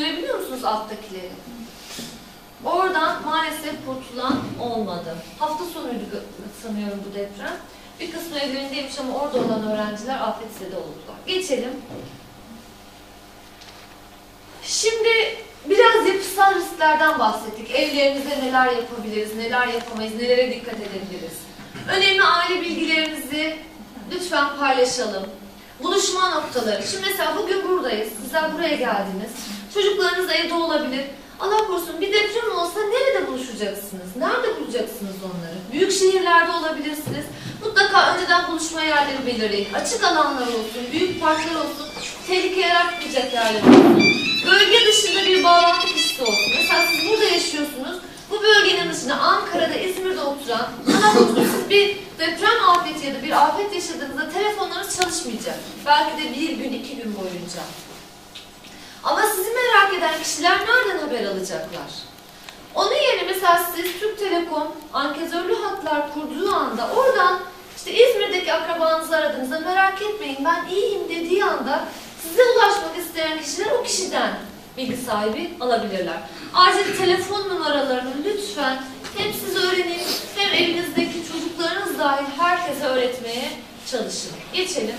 Görebiliyor musunuz alttakileri? Oradan maalesef kurtulan olmadı. Hafta sonuydu sanıyorum bu deprem. Bir kısmı evlerindeymiş ama orada olan öğrenciler afetzede oldular. Geçelim. Şimdi biraz yapısal risklerden bahsettik. Evlerimizde neler yapabiliriz, neler yapamayız, nelere dikkat edebiliriz. Önemli aile bilgilerimizi lütfen paylaşalım. Buluşma noktaları. Şimdi mesela bugün buradayız, sizler buraya geldiniz. Çocuklarınız evde olabilir. Allah korusun bir deprem olsa nerede buluşacaksınız? Nerede bulacaksınız onları? Büyük şehirlerde olabilirsiniz. Mutlaka önceden buluşma yerleri belirleyin. Açık alanlar olsun, büyük parklar olsun, tehlike yaratmayacak yerler olsun. Bölge dışında bir bağlantı kişisi olsun. Mesela siz burada yaşıyorsunuz. Bu bölgenin dışında Ankara'da, İzmir'de oturan, siz bir deprem afeti ya da bir afet yaşadığınızda telefonlarınız çalışmayacak. Belki de bir gün, iki gün boyunca. Ama sizi merak eden kişiler nereden haber alacaklar? Onun yerine mesela siz Türk Telekom ankesörlü hatlar kurduğu anda oradan işte İzmir'deki akrabanızı aradığınızda merak etmeyin ben iyiyim dediği anda size ulaşmak isteyen kişiler o kişiden bilgi sahibi alabilirler. Acil telefon numaralarını lütfen hem siz öğrenin hem evinizdeki çocuklarınız dahil herkese öğretmeye çalışın. Geçelim.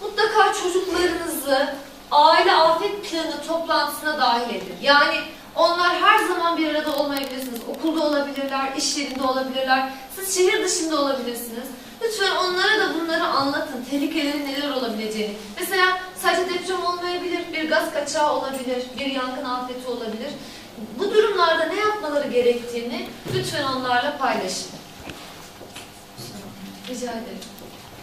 Mutlaka çocuklarınızı aile afet planı toplantısına dahil edin. Yani onlar her zaman bir arada olmayabilirsiniz. Okulda olabilirler, iş yerinde olabilirler, siz şehir dışında olabilirsiniz. Lütfen onlara da bunları anlatın. Tehlikelerin neler olabileceğini. Mesela sadece deprem olmayabilir, bir gaz kaçağı olabilir, bir yangın afeti olabilir. Bu durumlarda ne yapmaları gerektiğini lütfen onlarla paylaşın. Rica ederim.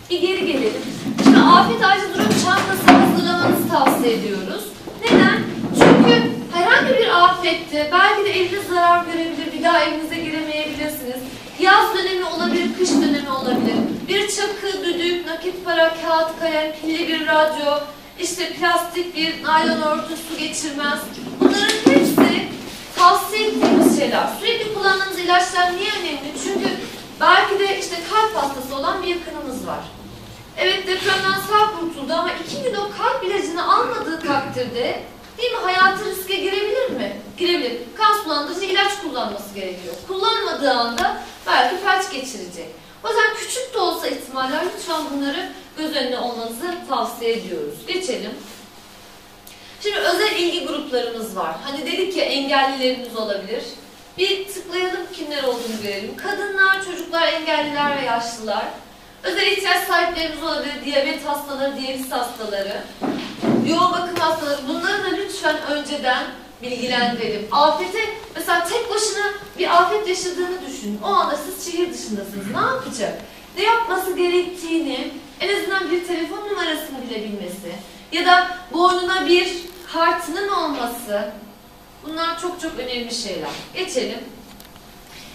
Bir geri gelelim. Şimdi afet acil durum çantası hazırlamanızı tavsiye ediyoruz. Neden? Çünkü herhangi bir afette belki de eviniz zarar görebilir, bir daha evinize giremeyebilirsiniz. Yaz dönemi olabilir, kış dönemi olabilir. Bir çakı, düdük, nakit para, kağıt kalem, pilli bir radyo, işte plastik bir naylon örtü, su geçirmez. Bunların hepsi tavsiye ettiğimiz şeyler. Sürekli kullandığımız ilaçlar niye önemli? Çünkü belki de işte kalp hastası olan bir yakınımız var. Evet depremden sağ kurtuldu ama 2 gün o kalp ilacını almadığı takdirde değil mi hayatı riske girebilir mi? Girebilir. Kan sulandırıcı ilaç kullanması gerekiyor. Kullanmadığı anda belki felç geçirecek. O yüzden küçük de olsa ihtimaller lütfen bunları göz önüne almanızı tavsiye ediyoruz. Geçelim. Şimdi özel ilgi gruplarımız var. Hani dedik ya engellilerimiz olabilir. Bir tıklayalım kimler olduğunu görelim. Kadınlar, çocuklar, engelliler ve yaşlılar. Özel ihtiyaç sahiplerimiz olabilir. Diyabet hastaları, diyabet hastaları. Yoğun bakım hastaları. Bunları da lütfen önceden bilgilendirelim. Afete, mesela tek başına bir afet yaşadığını düşünün. O anda siz şehir dışındasınız. Ne yapacak? Ne yapması gerektiğini, en azından bir telefon numarasını bile bilmesi ya da boynuna bir kartının olması. Bunlar çok çok önemli şeyler. Geçelim.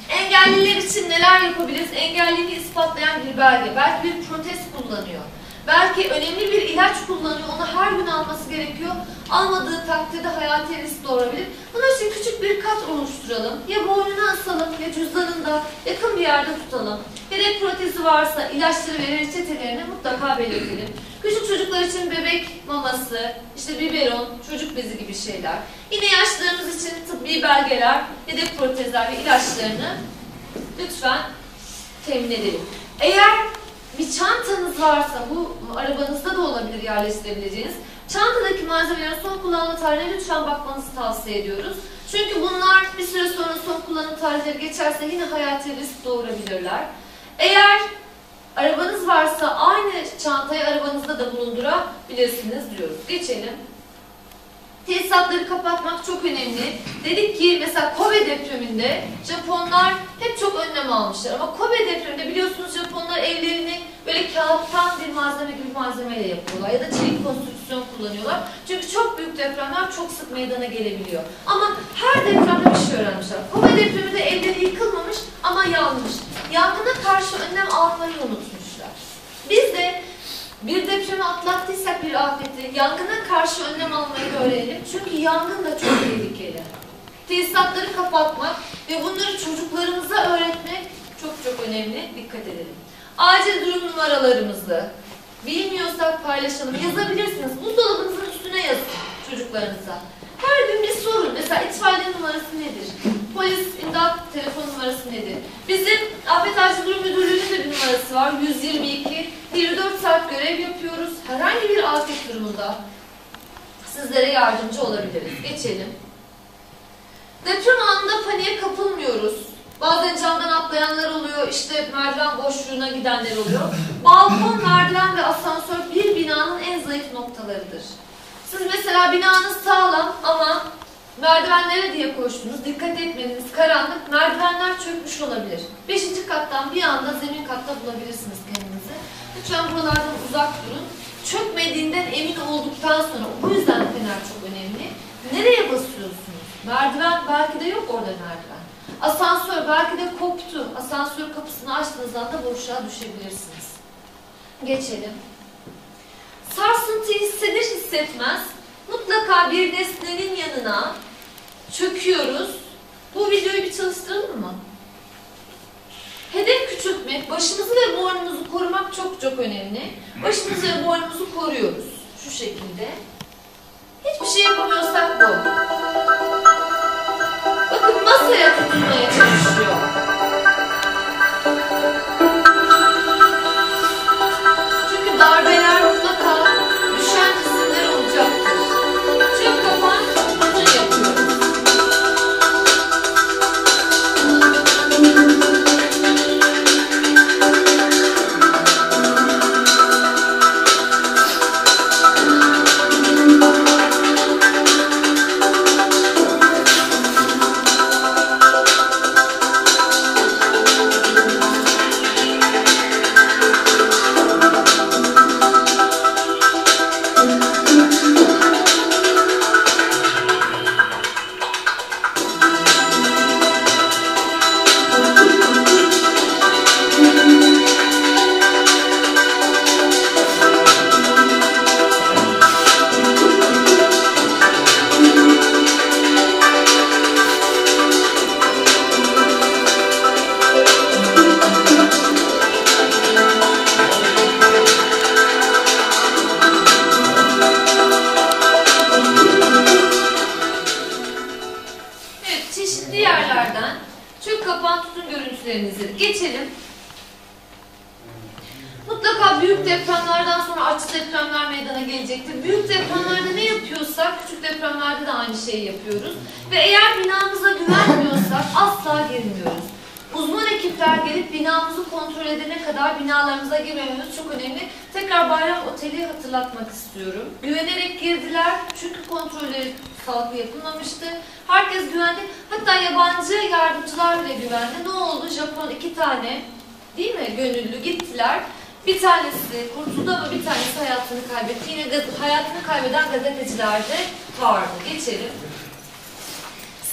Engelliler için neler yapabiliriz? Engelliliğini ispatlayan bir belge. Belki bir protez kullanıyor. Belki önemli bir ilaç kullanıyor. Onu her gün alması gerekiyor. Almadığı takdirde hayati risk doğurabilir. Bunun için küçük bir kat oluşturalım. Ya boynuna asalım ya cüzdanında yakın bir yerde tutalım. Bebek protezi varsa ilaçları ve reçetelerini mutlaka belirtelim. Küçük çocuklar için bebek maması, işte biberon, çocuk bezi gibi şeyler. Yine yaşlılarımız için tıbbi belgeler, yedek protezler ve ilaçlarını lütfen temin edelim. Eğer bir çantanız varsa, bu arabanızda da olabilir yerleştirebileceğiniz, çantadaki malzemelerin son kullanma tarihine lütfen bakmanızı tavsiye ediyoruz. Çünkü bunlar bir süre sonra son kullanma tarihleri geçerse yine hayati risk doğurabilirler. Eğer arabanız varsa aynı çantayı arabanızda da bulundurabilirsiniz diyoruz. Geçelim. Tesisatları kapatmak çok önemli. Dedik ki mesela Kobe depreminde Japonlar hep çok önlem almışlar. Ama Kobe depreminde biliyorsunuz Japonlar evlerini böyle kağıttan bir malzeme gibi malzemeyle yapıyorlar. Ya da çelik konstrüksiyon kullanıyorlar. Çünkü çok büyük depremler çok sık meydana gelebiliyor. Ama her depremde bir şey öğrenmişler. Kobe depreminde evleri yıkılmamış ama yanmış. Yangına karşı önlem almayı unutmuşlar. Biz de bir depremi atlattıysak bir afeti, yangına karşı önlem almayı öğrenelim. Çünkü yangın da çok tehlikeli. Tesisatları kapatmak ve bunları çocuklarımıza öğretmek çok çok önemli. Dikkat edelim. Acil durum numaralarımızı bilmiyorsak paylaşalım. Yazabilirsiniz. Buzdolabınızın üstüne yazın. çocuklarınıza. Her gün bir sorun. Mesela itfaiye numarası nedir? Polis imdat telefon numarası nedir? Bizim Afet Acil Durum Müdürlüğü'nün de bir numarası var. 122. 24 saat görev yapıyoruz. Herhangi bir afet durumunda sizlere yardımcı olabiliriz. Geçelim. Deprem anında paniğe kapılmıyoruz. Bazen camdan atlayanlar oluyor, işte merdiven boşluğuna gidenler oluyor. Balkon, merdiven ve asansör bir binanın en zayıf noktalarıdır. Siz mesela binanız sağlam ama merdivenlere diye koştunuz, dikkat etmediniz, karanlık, merdivenler çökmüş olabilir. 5. kattan bir anda zemin katta bulabilirsiniz kendinizi. Lütfen buralardan uzak durun. Çökmediğinden emin olduktan sonra, bu yüzden fener çok önemli. Nereye basıyorsunuz? Merdiven belki de yok orada merdiven. Asansör belki de koptu. Asansör kapısını açtığınızda da boşluğa düşebilirsiniz. Geçelim. Sarsıntıyı hissedir hissetmez mutlaka bir nesnenin yanına çöküyoruz. Bu videoyu bir çalıştıralım mı? Hedef küçültmek, başımızı ve boynumuzu korumak çok önemli. Başımızı ve boynumuzu koruyoruz. Şu şekilde. Hiçbir şey yapamıyorsak bu. Bakın masaya tutunmaya çalışıyor. Çünkü darbeler mutlaka düşen cisimler olacaktır. Çöp kapan, bunu yapıyoruz. Geçelim. Mutlaka büyük depremlerden sonra açık depremler meydana gelecektir. Büyük depremlerde ne yapıyorsak küçük depremlerde de aynı şeyi yapıyoruz. Ve eğer binamıza güvenmiyorsak asla girmiyoruz. Uzman ekipler gelip binamızı kontrol edene kadar binalarımıza girmememiz çok önemli. Tekrar Bayram Oteli hatırlatmak istiyorum. Güvenerek girdiler çünkü kontrolleri sağlıklı yapılmamıştı. Herkes güvendi. Hatta yabancı yardımcılar bile güvendi. Ne oldu? Japon 2 tane değil mi? Gönüllü gittiler. Bir tanesi kurtuldu ama bir tanesi hayatını kaybetti. Yine hayatını kaybeden gazeteciler de vardı. Geçelim.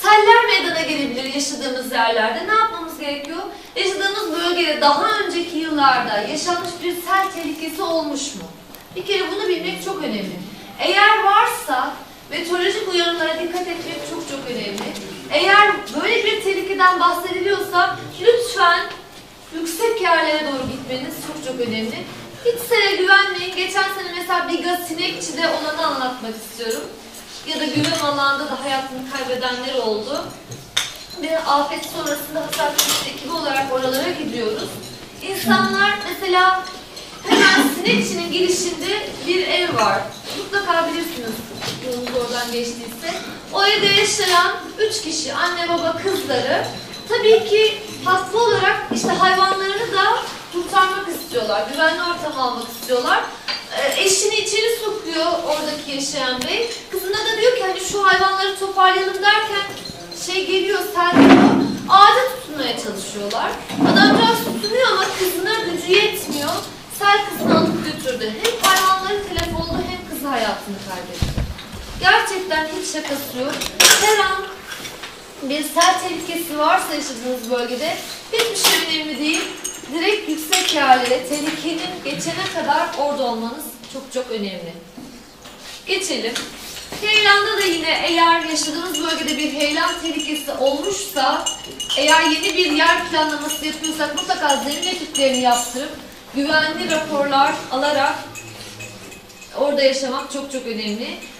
Seller meydana gelebilir yaşadığımız yerlerde. Ne yapmamız gerekiyor? Yaşadığımız bölgede daha önceki yıllarda yaşanmış bir sel tehlikesi olmuş mu? Bir kere bunu bilmek çok önemli. Eğer varsa meteorolojik uyarılara dikkat etmek çok önemli. Eğer böyle bir tehlikeden bahsediliyorsa lütfen yüksek yerlere doğru gitmeniz çok önemli. Hiç sele güvenmeyin. Geçen sene mesela Biga Sinekçi'de olanı anlatmak istiyorum. Ya da güven alanda da hayatını kaybedenler oldu. Bir afet sonrasında hastalık ekibi olarak oralara gidiyoruz. İnsanlar mesela hemen Sinekçi'nin girişinde bir ev var. Mutlaka bilirsiniz yolunuz oradan geçtiyse. O evde yaşayan 3 kişi, anne baba kızları, tabii ki hasta olarak işte hayvanlarını da kurtarmak istiyorlar. Güvenli ortam almak istiyorlar. Eşini içeri sokuyor oradaki yaşayan bey. Kızına da diyor ki hani şu hayvanları toparlayalım derken şey geliyor, sel geliyor. Ağaca tutunmaya çalışıyorlar. Adamcağız tutunuyor ama kızına gücü yetmiyor. Sel kızını alıp götürdü. Hem hayvanları telef oldu hem kızı hayatını kaybetti. Gerçekten hiç şakası yok. Her an bir sel tehlikesi varsa yaşadığınız bölgede hiçbir şey önemli değil. Direkt yüksek yerlere, tehlikenin geçene kadar orada olmanız çok önemli. Geçelim. Heyelanda da yine eğer yaşadığınız bölgede bir heyelan tehlikesi olmuşsa, eğer yeni bir yer planlaması yapıyorsak mutlaka zemin etütlerini yaptırıp, güvenli raporlar alarak orada yaşamak çok önemli.